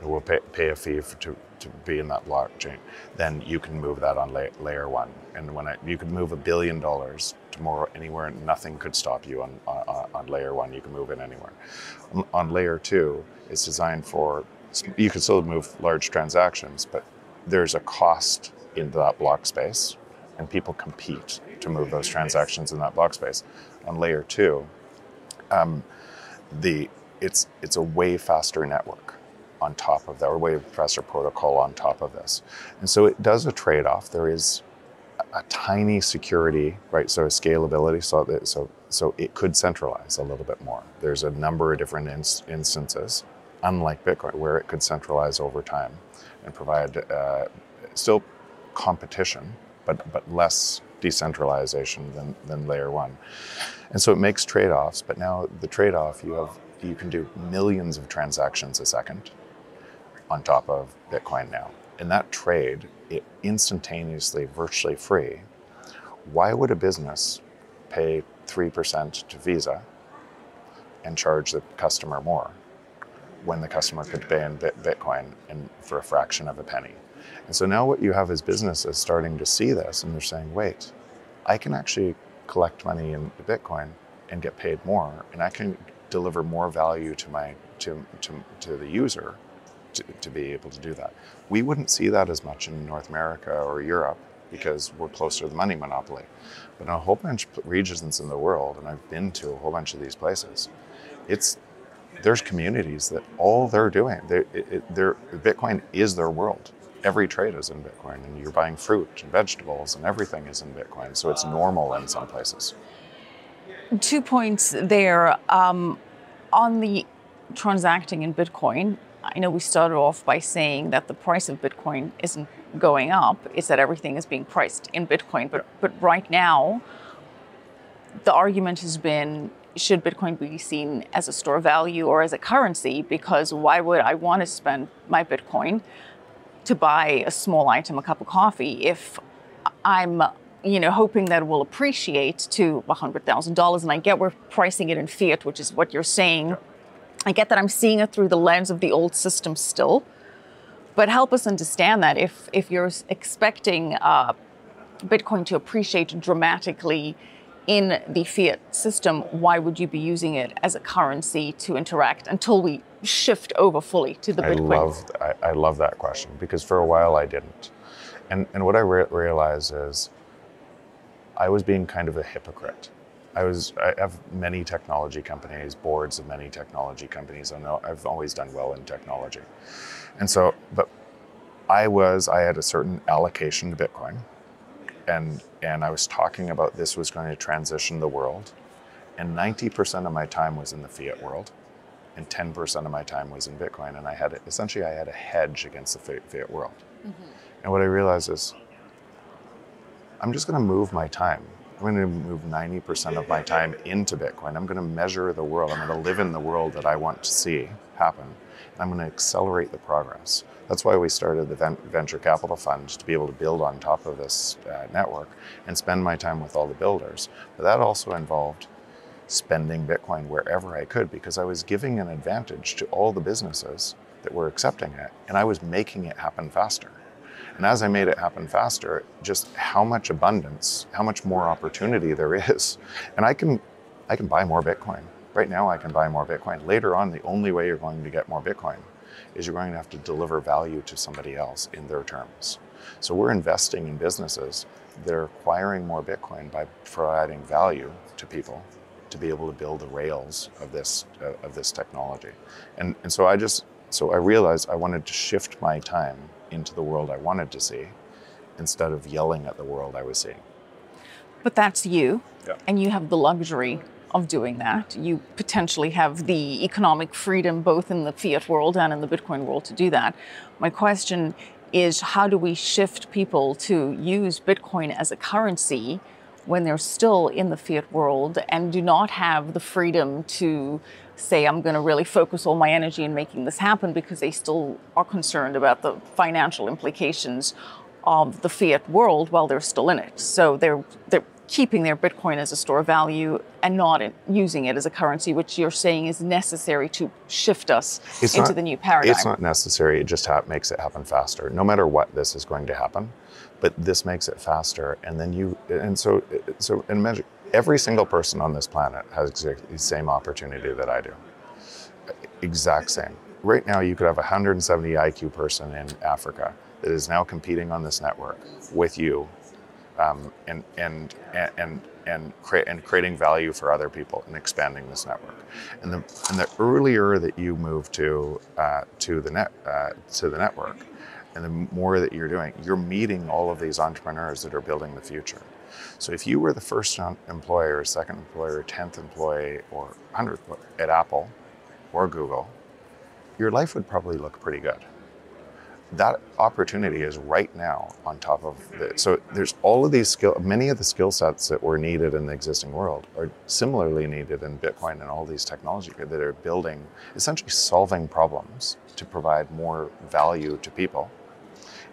who will pay, pay a fee for, to, to be in that blockchain, then you can move that on la layer one. And when I, you could move a billion dollars tomorrow anywhere, and nothing could stop you on, on, on layer one. You can move it anywhere. On, on layer two, it's designed for, you can still move large transactions, but there's a cost into that block space, and people compete to move those transactions in that block space. On layer two, um, the, it's, it's a way faster network on top of that, or way faster protocol on top of this. And so it does a trade-off. There is a, a tiny security, right? So scalability, so, that, so, so it could centralize a little bit more. There's a number of different in, instances, unlike Bitcoin, where it could centralize over time and provide uh, still competition, but, but less decentralization than, than layer one. And so it makes trade-offs, but now the trade-off, you have, you can do millions of transactions a second on top of Bitcoin now. And that trade, it instantaneously, virtually free. Why would a business pay three percent to Visa and charge the customer more when the customer could pay in Bitcoin and for a fraction of a penny? And so now what you have is businesses starting to see this and they're saying, wait, I can actually collect money in Bitcoin and get paid more, and I can deliver more value to my to to, to the user to, to be able to do that. We wouldn't see that as much in North America or Europe because we're closer to the money monopoly. But in a whole bunch of regions in the world, and I've been to a whole bunch of these places, it's there's communities that all they're doing, they're, it, they're, Bitcoin is their world. Every trade is in Bitcoin, and you're buying fruit and vegetables and everything is in Bitcoin. So it's normal in some places. Two points there. Um, on the transacting in Bitcoin, I know we started off by saying that the price of Bitcoin isn't going up, it's that everything is being priced in Bitcoin. But, but right now, the argument has been, should Bitcoin be seen as a store of value or as a currency? Because why would I want to spend my Bitcoin to buy a small item, a cup of coffee, if I'm you know, hoping that it will appreciate to one hundred thousand dollars? And I get we're pricing it in fiat, which is what you're saying. I get that I'm seeing it through the lens of the old system still, but help us understand that if, if you're expecting uh, Bitcoin to appreciate dramatically in the fiat system, why would you be using it as a currency to interact until we shift over fully to the Bitcoin? I love, I, I love that question, because for a while I didn't. And, and what I re realized is I was being kind of a hypocrite. I was, I have many technology companies, boards of many technology companies. I know I've always done well in technology. And so, but I was, I had a certain allocation to Bitcoin, and and I was talking about this was going to transition the world. And ninety percent of my time was in the fiat world, and ten percent of my time was in Bitcoin. And I had, essentially I had a hedge against the fiat world. Mm-hmm. And what I realized is, I'm just gonna move my time. I'm gonna move ninety percent of my time into Bitcoin. I'm gonna measure the world. I'm gonna live in the world that I want to see happen. And I'm gonna accelerate the progress. That's why we started the venture capital fund, to be able to build on top of this uh, network and spend my time with all the builders. But that also involved spending Bitcoin wherever I could, because I was giving an advantage to all the businesses that were accepting it, and I was making it happen faster. And as I made it happen faster, just how much abundance, how much more opportunity there is. And I can, I can buy more Bitcoin. Right now I can buy more Bitcoin. Later on, the only way you're going to get more Bitcoin is you're going to have to deliver value to somebody else in their terms. So we're investing in businesses that are acquiring more Bitcoin by providing value to people to be able to build the rails of this, uh, of this technology. And, and so I just, so I realized I wanted to shift my time into the world I wanted to see instead of yelling at the world I was seeing. But that's you, yeah. And you have the luxury of doing that. You potentially have the economic freedom, both in the fiat world and in the Bitcoin world, to do that. My question is, how do we shift people to use Bitcoin as a currency when they're still in the fiat world and do not have the freedom to say, I'm gonna really focus all my energy in making this happen, because they still are concerned about the financial implications of the fiat world while they're still in it. So they're, they're keeping their Bitcoin as a store of value and not using it as a currency, which you're saying is necessary to shift us it's into not, the new paradigm. It's not necessary, it just ha makes it happen faster. No matter what, this is going to happen, but this makes it faster. And then you, and so, so and imagine, every single person on this planet has the same opportunity that I do, exact same. Right now, you could have a one hundred seventy I Q person in Africa that is now competing on this network with you Um, and, and, and, and, and, cre and creating value for other people and expanding this network. And the, and the earlier that you move to, uh, to, the net, uh, to the network, and the more that you're doing, you're meeting all of these entrepreneurs that are building the future. So if you were the first employer, second employer, tenth employee, or hundredth at Apple or Google, your life would probably look pretty good. That opportunity is right now on top of it. So there's all of these skill, many of the skill sets that were needed in the existing world are similarly needed in Bitcoin and all these technology that are building, essentially solving problems to provide more value to people.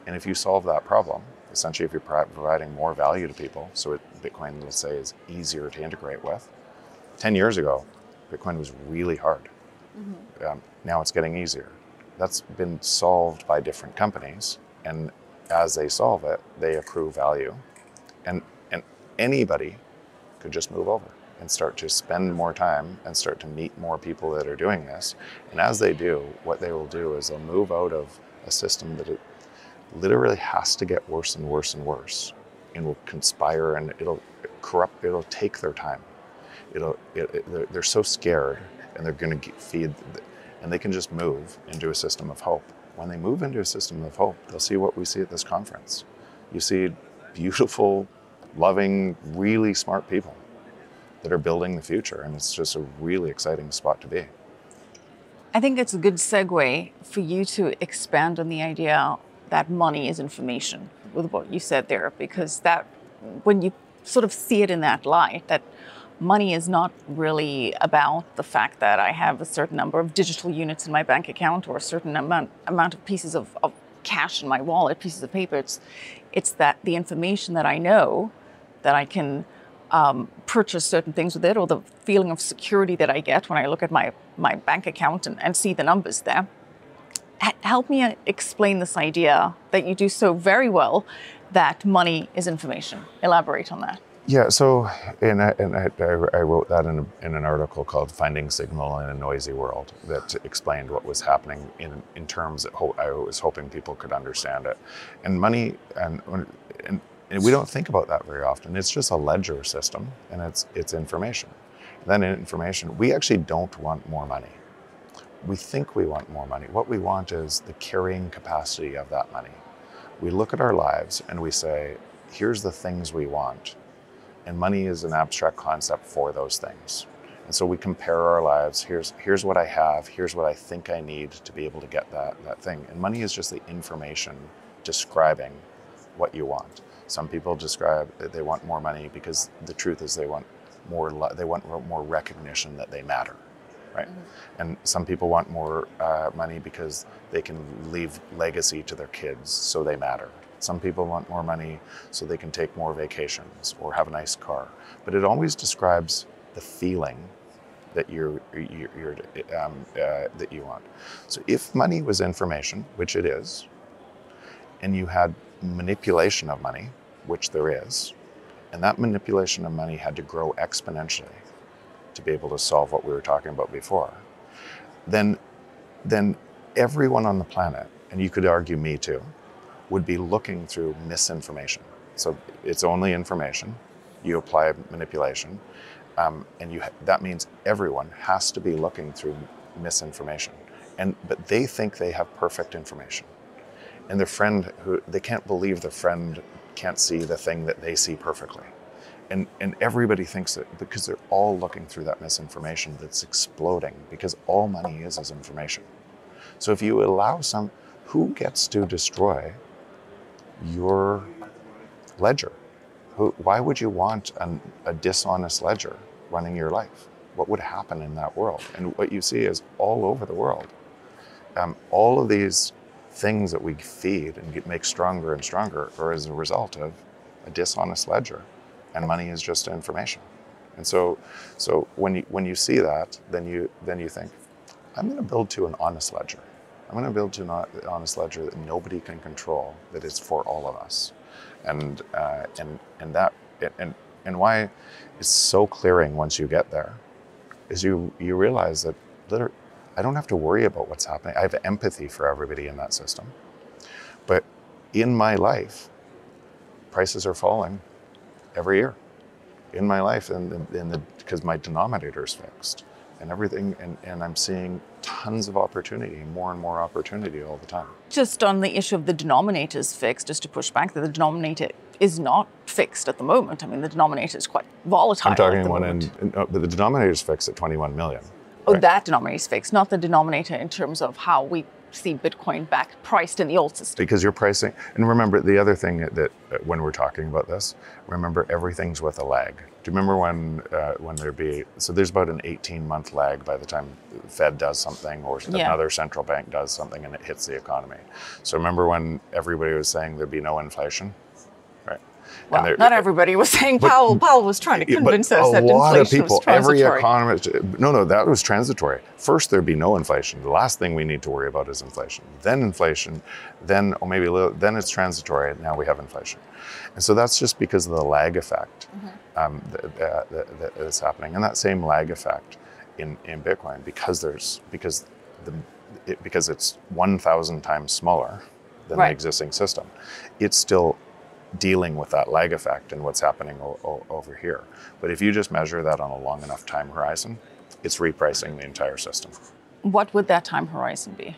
And if you solve that problem, essentially if you're providing more value to people, so it, Bitcoin, let's say, is easier to integrate with. ten years ago, Bitcoin was really hard. Mm-hmm. Um, now it's getting easier. That's been solved by different companies, and as they solve it, they accrue value. And, and anybody could just move over and start to spend more time and start to meet more people that are doing this. And as they do, what they will do is they'll move out of a system that it literally has to get worse and worse and worse, and will conspire, and it'll corrupt, it'll take their time. It'll, it, it, they're, they're so scared, and they're gonna get feed, and they can just move into a system of hope. When they move into a system of hope, they'll see what we see at this conference. You see beautiful, loving, really smart people that are building the future, and it's just a really exciting spot to be. I think it's a good segue for you to expand on the idea that money is information with what you said there, because that, when you sort of see it in that light, that money is not really about the fact that I have a certain number of digital units in my bank account or a certain amount, amount of pieces of, of cash in my wallet, pieces of paper. It's, it's that the information that I know that I can um, purchase certain things with it, or the feeling of security that I get when I look at my, my bank account and, and see the numbers there. Help me explain this idea that you do so very well, that money is information. Elaborate on that. Yeah, so, and, I, and I, I wrote that in, a, in an article called Finding Signal in a Noisy World that explained what was happening in, in terms that ho I was hoping people could understand it. And money, and, and, and we don't think about that very often. It's just a ledger system, and it's, it's information. And then in information, we actually don't want more money. We think we want more money. What we want is the carrying capacity of that money. We look at our lives and we say, here's the things we want. And money is an abstract concept for those things. And so we compare our lives. Here's, here's what I have. Here's what I think I need to be able to get that, that thing. And money is just the information describing what you want. Some people describe that they want more money because the truth is they want more, they want more recognition that they matter, right? Mm-hmm. And some people want more uh, money because they can leave legacy to their kids, so they matter. Some people want more money so they can take more vacations or have a nice car. But it always describes the feeling that you're, you're, you're um, uh, that you want. So if money was information, which it is, and you had manipulation of money, which there is, and that manipulation of money had to grow exponentially to be able to solve what we were talking about before, then, then everyone on the planet, and you could argue me too, would be looking through misinformation. So it's only information, you apply manipulation, um, and you ha that means everyone has to be looking through misinformation. And, but they think they have perfect information. And their friend, who, they can't believe their friend can't see the thing that they see perfectly. And, and everybody thinks that because they're all looking through that misinformation that's exploding, because all money is is information. So if you allow some, who gets to destroy your ledger? Who, why would you want an, a dishonest ledger running your life? What would happen in that world? And what you see is all over the world. Um, all of these things that we feed and get, make stronger and stronger are as a result of a dishonest ledger. And money is just information. And so, so when you when you see that, then you then you think, I'm going to build to an honest ledger. I'm going to build to an honest ledger that nobody can control, that is for all of us. And uh, and and that and and why it's so clearing once you get there, is you you realize that literally, I don't have to worry about what's happening. I have empathy for everybody in that system. But in my life, prices are falling every year in my life, and in, in the because my denominator is fixed and everything, and, and I'm seeing tons of opportunity, more and more opportunity all the time. Just on the issue of the denominator is fixed, just to push back, that the denominator is not fixed at the moment. I mean, the denominator is quite volatile. I'm talking one end, no, but the denominator is fixed at twenty-one million. Oh, right? That denominator is fixed, not the denominator in terms of how we see Bitcoin back priced in the old system. Because you're pricing, and remember the other thing that, that when we're talking about this, remember everything's with a lag. Do you remember when uh, when there'd be, so there's about an eighteen month lag by the time the Fed does something or yeah. another central bank does something and it hits the economy. So remember when everybody was saying there'd be no inflation, right? Well, not everybody was saying but, Powell. Powell was trying to convince but us a that lot inflation of people, was transitory. Every economist, no, no, that was transitory. First, there'd be no inflation. The last thing we need to worry about is inflation. Then inflation, then oh, maybe a little, then it's transitory. And now we have inflation, and so that's just because of the lag effect mm-hmm. um, that, that, that is happening, and that same lag effect in in Bitcoin because there's because the it, because it's one thousand times smaller than right. the existing system. It's still dealing with that lag effect and what's happening o o over here. But if you just measure that on a long enough time horizon, it's repricing the entire system. What would that time horizon be?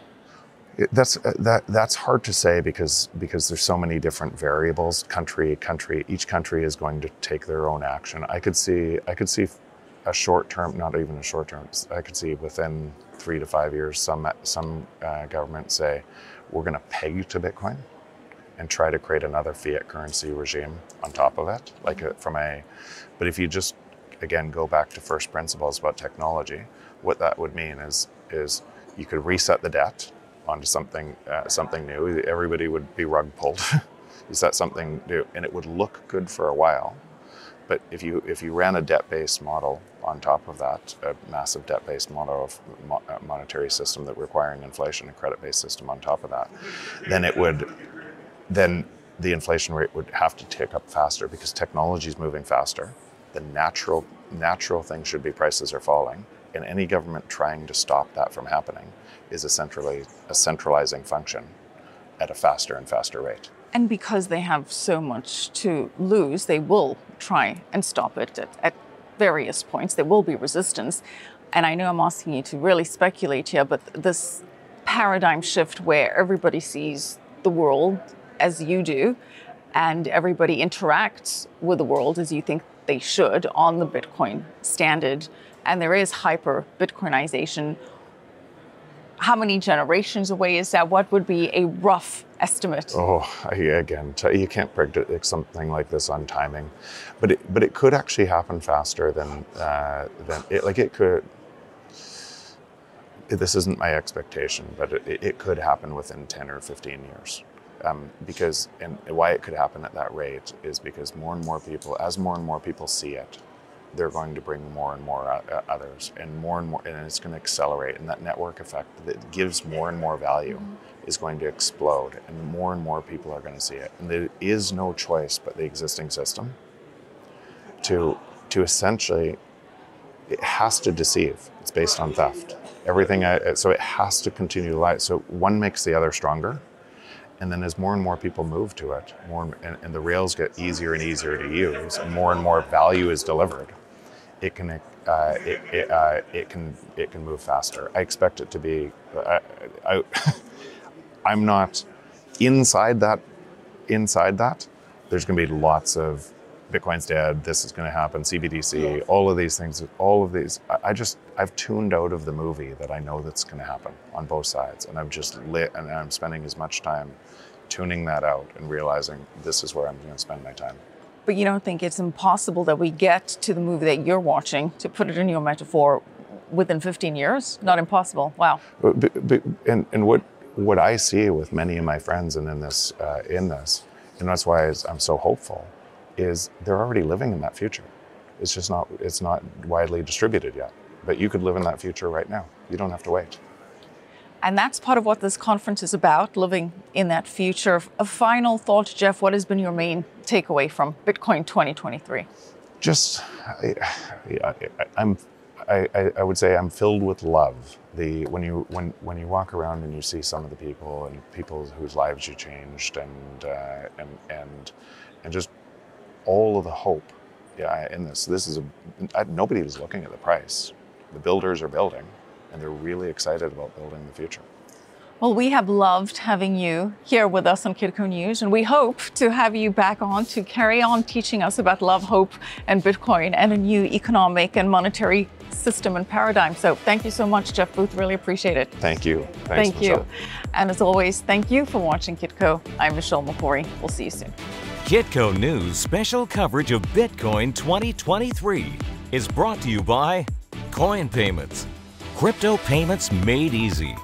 It, that's uh, that that's hard to say because because there's so many different variables. Country country, each country is going to take their own action. I could see I could see a short term, not even a short term. I could see within three to five years, some some uh, governments say we're going to peg to Bitcoin and try to create another fiat currency regime on top of it, like a, from a, but if you just, again, go back to first principles about technology, what that would mean is is you could reset the debt onto something uh, something new. Everybody would be rug pulled. Is that something new? And it would look good for a while, but if you if you ran a debt-based model on top of that, a massive debt-based model of mo monetary system that requiring inflation, a credit-based system on top of that, then it would. Then the inflation rate would have to tick up faster because technology is moving faster. The natural natural thing should be prices are falling, and any government trying to stop that from happening is essentially a centralizing function at a faster and faster rate. And because they have so much to lose, they will try and stop it at, at various points. There will be resistance. And I know I'm asking you to really speculate here, but this paradigm shift where everybody sees the world as you do, and everybody interacts with the world as you think they should on the Bitcoin standard, and there is hyper-Bitcoinization. How many generations away is that? What would be a rough estimate? Oh, again, you can't predict something like this on timing, but it, but it could actually happen faster than uh, than it, like it could. This isn't my expectation, but it, it could happen within ten or fifteen years. Um, because, and why it could happen at that rate is because more and more people, as more and more people see it, they're going to bring more and more uh, others, and more and more, and it's going to accelerate. And that network effect that gives more and more value is going to explode, and more and more people are going to see it. And there is no choice but the existing system to to essentially, it has to deceive. It's based on theft. Everything, I, so it has to continue to lie. So one makes the other stronger. And then as more and more people move to it, more and, and the rails get easier and easier to use, and more and more value is delivered, it can uh, it it, uh, it can it can move faster. I expect it to be. I, I, I'm not inside that. Inside that, there's going to be lots of Bitcoin's dead. This is going to happen. C B D C. Yeah. All of these things. All of these. I, I just I've tuned out of the movie that I know that's going to happen on both sides, and I'm just lit. And I'm spending as much time tuning that out and realizing this is where I'm going to spend my time. But you don't think it's impossible that we get to the movie that you're watching, to put it in your metaphor, within fifteen years? Not impossible. Wow. But, but, and and what what I see with many of my friends and in this uh, in this, and that's why I'm so hopeful, is they're already living in that future. It's just not, it's not widely distributed yet, but you could live in that future right now. You don't have to wait. And that's part of what this conference is about, living in that future. A final thought, Jeff, what has been your main takeaway from Bitcoin twenty twenty-three? Just, I, I, I'm, I, I would say I'm filled with love. The, when, you, when, when you walk around and you see some of the people and people whose lives you changed and, uh, and, and, and just, all of the hope, yeah, in this. This is a I, nobody was looking at the price. The builders are building, and they're really excited about building the future. Well, we have loved having you here with us on Kitco News, and we hope to have you back on to carry on teaching us about love, hope, and Bitcoin, and a new economic and monetary system and paradigm. So, thank you so much, Jeff Booth. Really appreciate it. Thank you. Thanks, thank Michelle. you. And as always, thank you for watching Kitco. I'm Michelle Makori. We'll see you soon. Kitco News special coverage of Bitcoin twenty twenty-three is brought to you by Coin Payments, crypto payments made easy.